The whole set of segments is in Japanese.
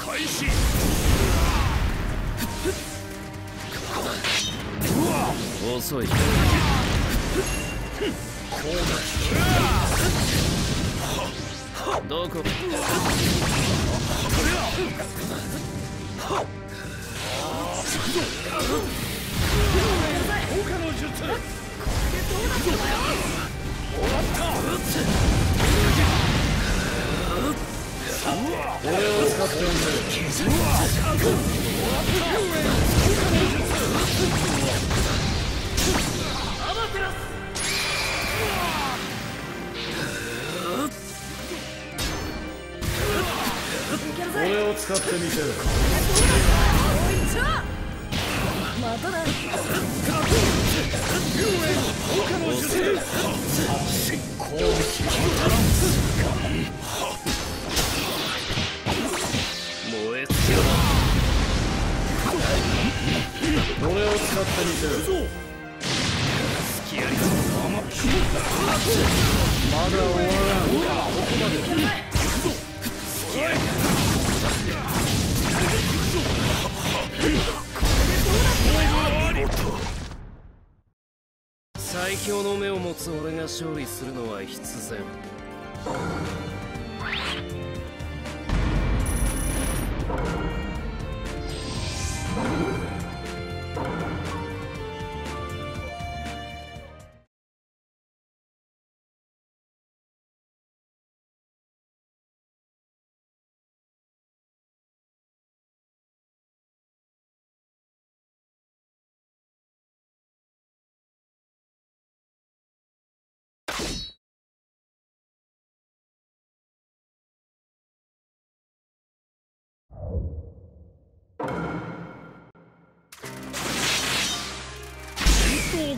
開始。遅い。どこ。俺を使ってみせる。まただ。俺を使ってみせる。まだ終わらん。ここまで。最強の目を持つ俺が勝利するのは必然。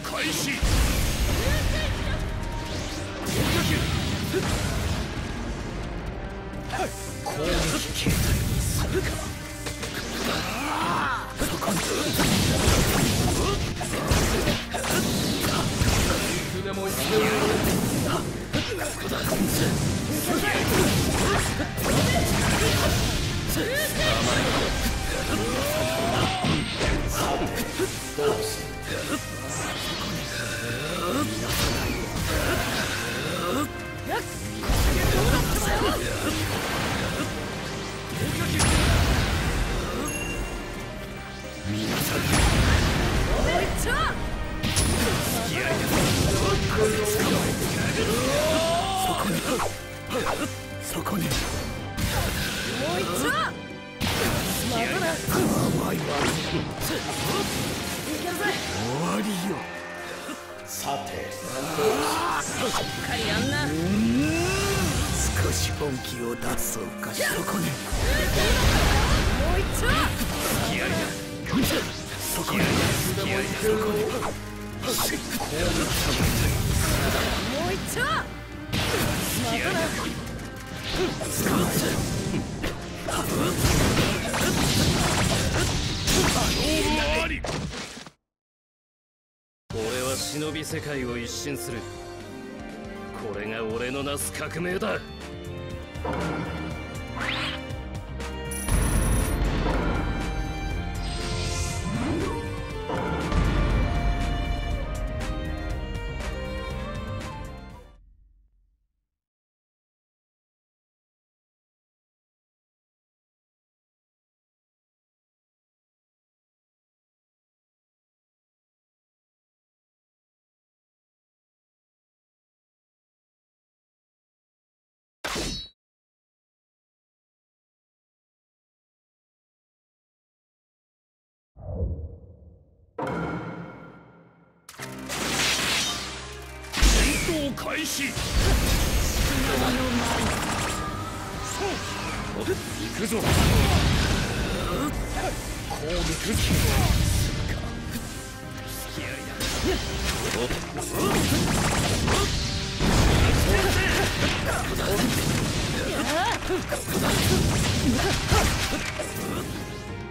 開始。俺は忍び世界を一新する。これが俺のなす革命だ。開始。行くぞ。攻撃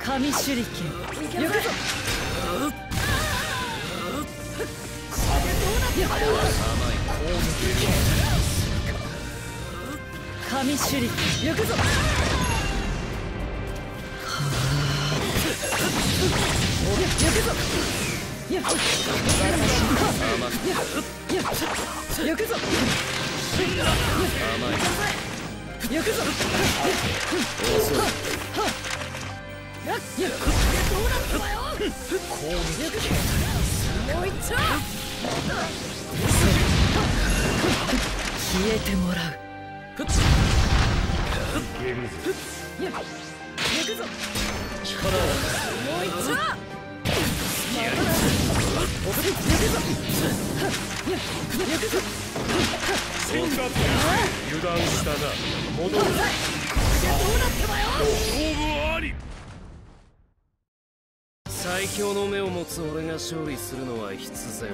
神手裏剣、行くぞ。神手裏剣、行くぞ。消えてもらう。力をもう一度。最強の目を持つ俺が勝利するのは必然。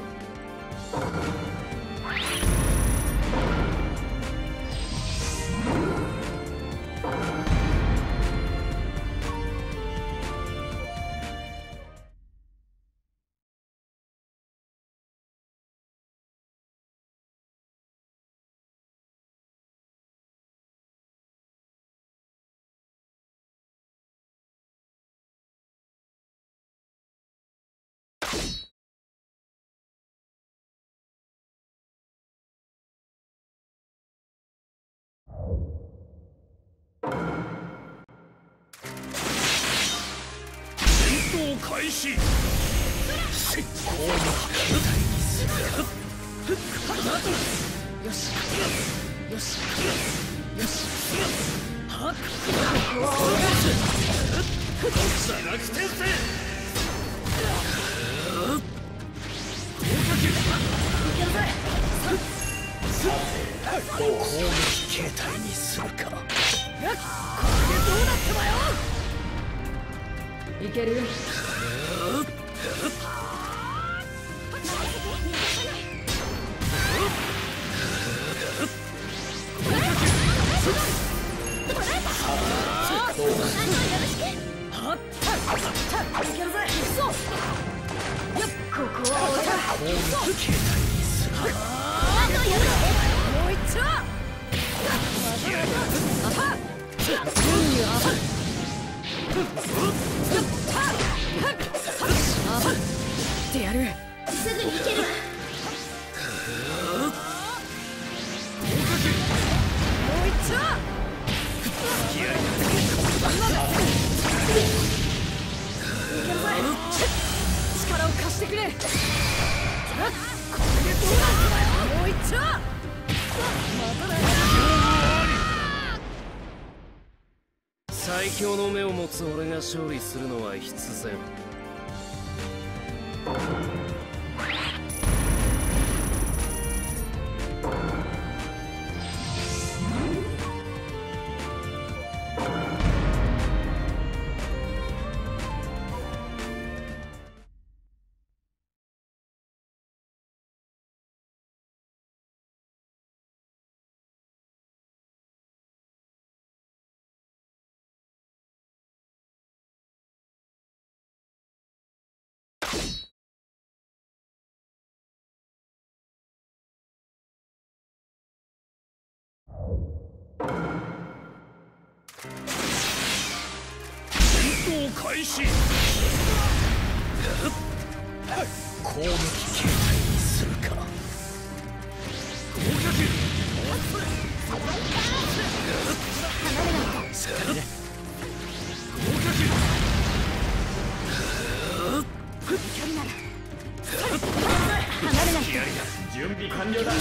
開始。攻撃形態にするか。これでどうなってばよ。いける。やってやる。すぐに行ける。力を貸してくれ。もう一丁。最強の目を持つ俺が勝利するのは必然。開始。攻撃形態にするか。準備完了だ。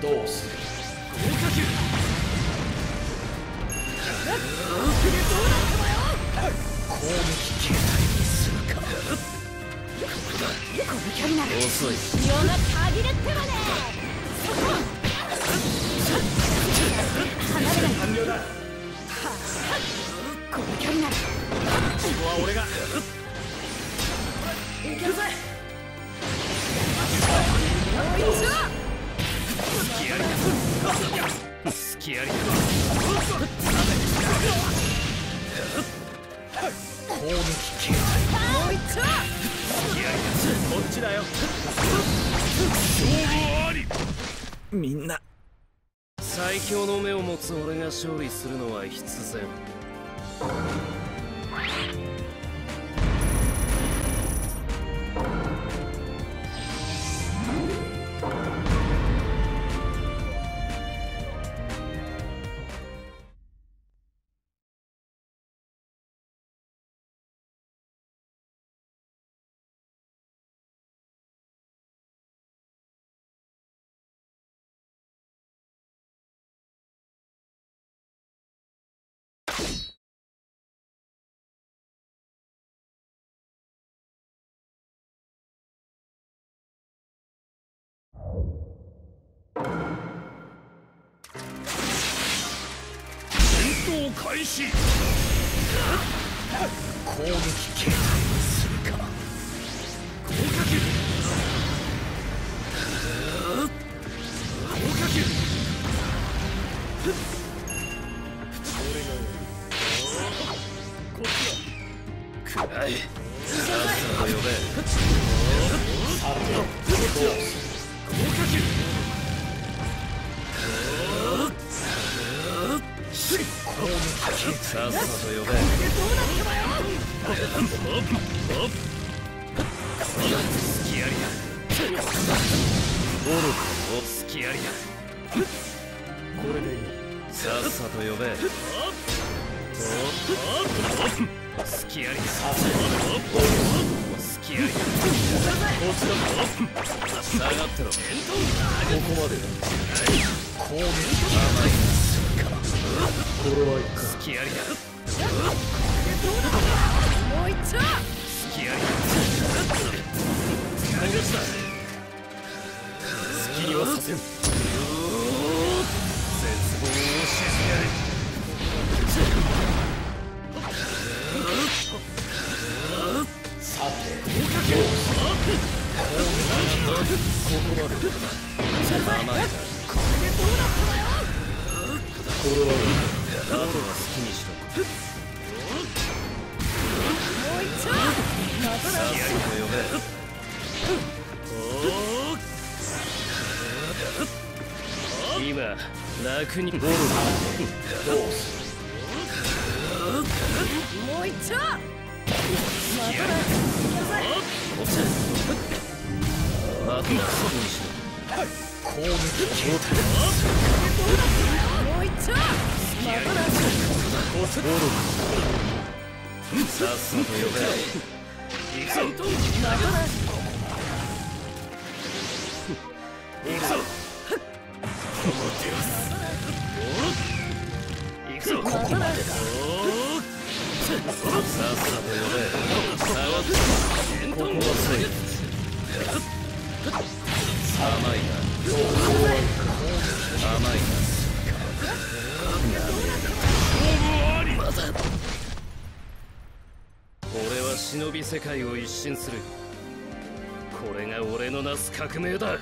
どうする。攻撃形態にするか。みんな最強の目を持つ俺が勝利するのは必然。戦闘開始。攻撃継続するか。合格。合格。これが。暗い。あれを呼べ。合格。ここまでだ。 世界を一新する。これが俺のなす革命だ。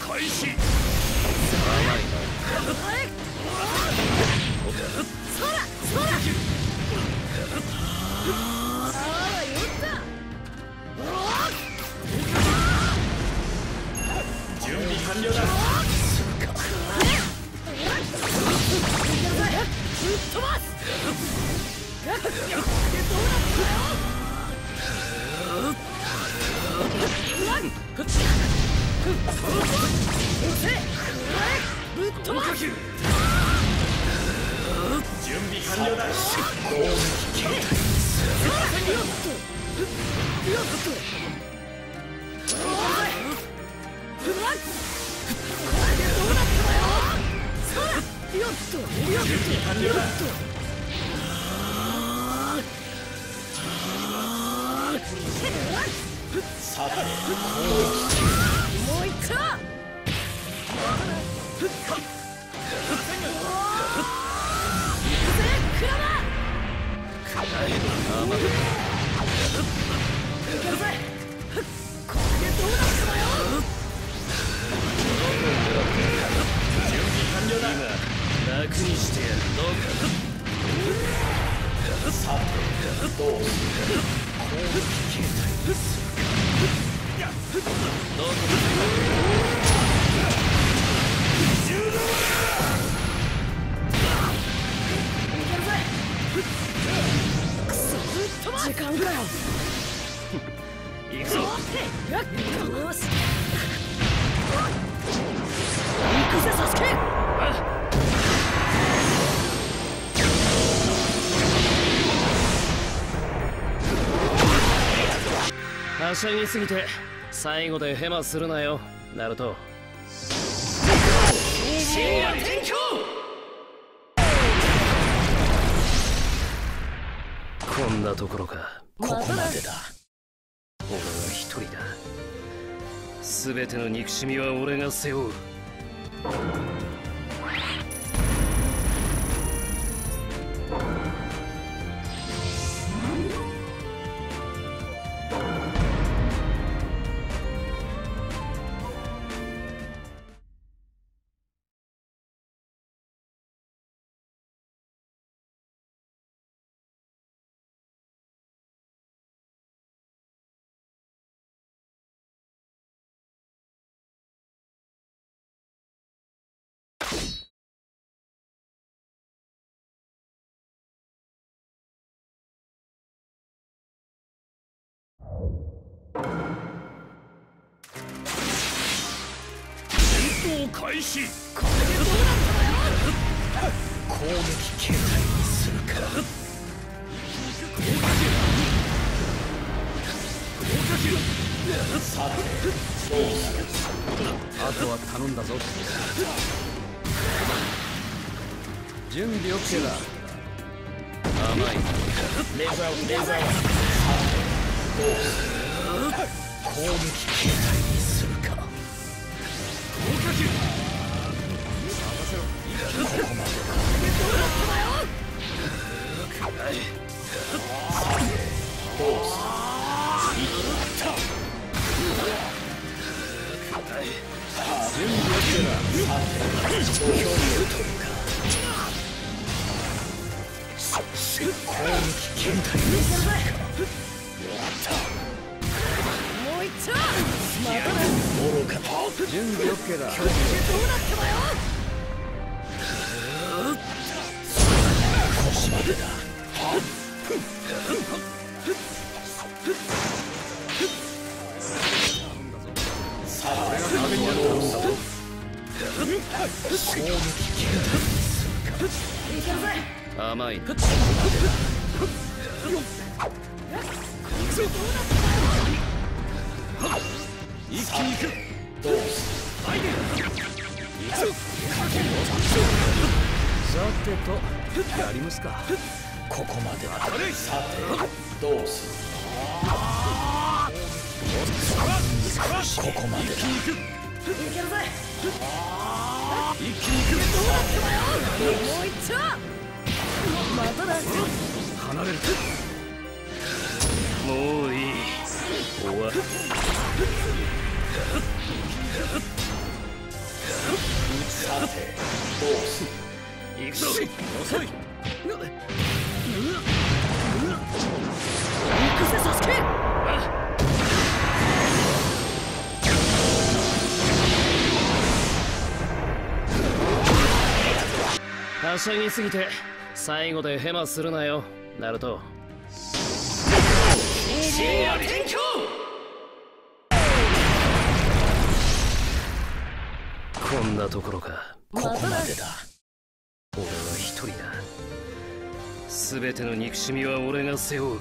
開始。よっと さて、どうする。 行くぜ、サスケ。 はしゃぎすぎて最後でヘマするなよ、ナルト。深夜転教。こんなところか。ここまでだ。俺は一人だ。すべての憎しみは俺が背負う。あとは頼んだぞ。準備 OK だ。甘い。レーザーを攻撃形態にするか。 準備OKだ。 さてとやりますか。 ここまでだ。 はしゃぎすぎて最後でヘマするなよ。ナルト。深夜天境。こんなところか。ここまでだ。俺は一人だ。すべての憎しみは俺が背負う。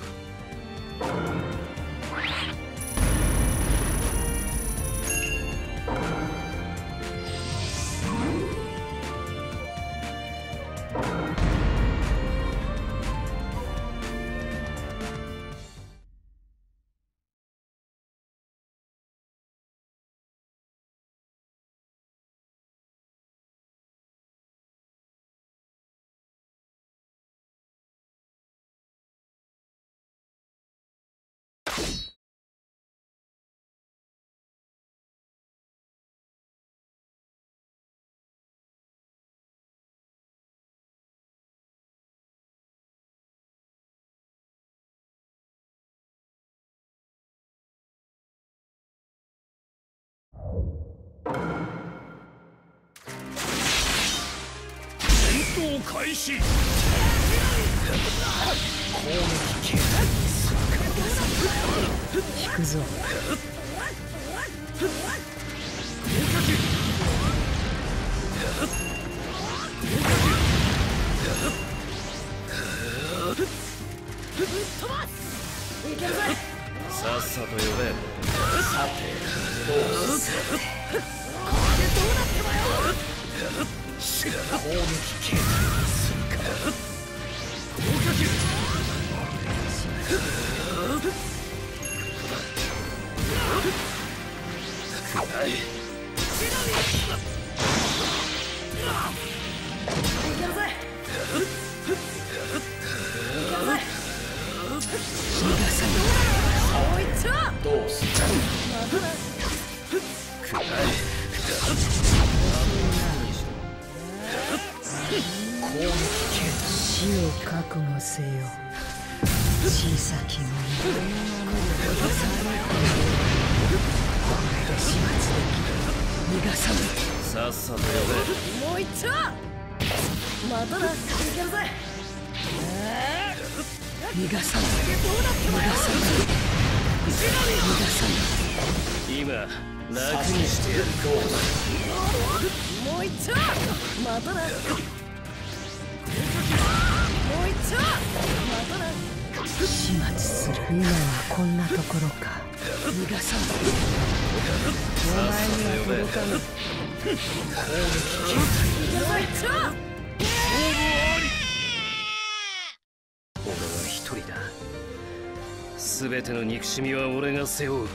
戦闘開始。引くぞ。さっさと呼べ。さてどうする。死を覚悟せよ。小さき者。逃がさぬ。さっさと呼べ。もういっちゃ。まただ。いけるぜ。逃がさぬ。逃がさぬ。今楽にしてやる。もういっちゃ。まただ。始末する。今はこんなところか。逃がさない。お前には届かぬ。俺は一人だ。全ての憎しみは俺が背負う。